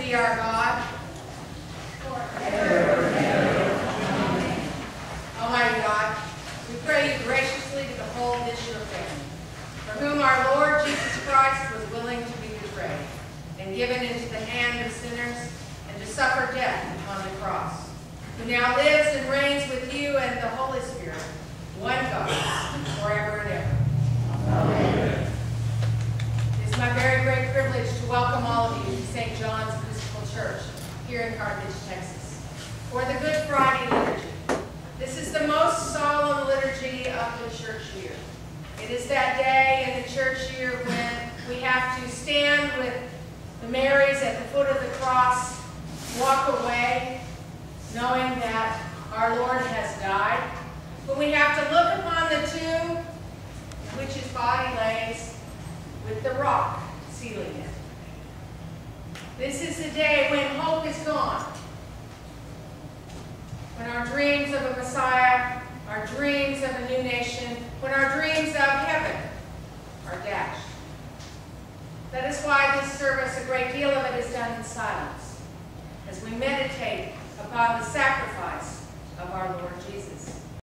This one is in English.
be our God, forever and ever. Amen. Almighty God, we pray you graciously to behold this your family, for whom our Lord Jesus Christ was willing to be betrayed and given into the hand of sinners and to suffer death upon the cross, who now lives and reigns with you and the Holy Spirit, one God, forever and ever. Amen. It is my very great privilege to welcome all of you to St. John's Episcopal Church here in Carthage, Texas, for the Good Friday liturgy. This is the most solemn liturgy of the church year. It is that day in the church year when we have to stand with the Marys at the foot of the cross, walk away, knowing that our Lord has died, but we have to look upon the tomb in which his body lays with the rock sealing it. This is the day when hope is gone, when our dreams of a Messiah, our dreams of a new nation, when our dreams of heaven are dashed. That is why this service, a great deal of it is done in silence, as we meditate upon the sacrifice of our Lord Jesus.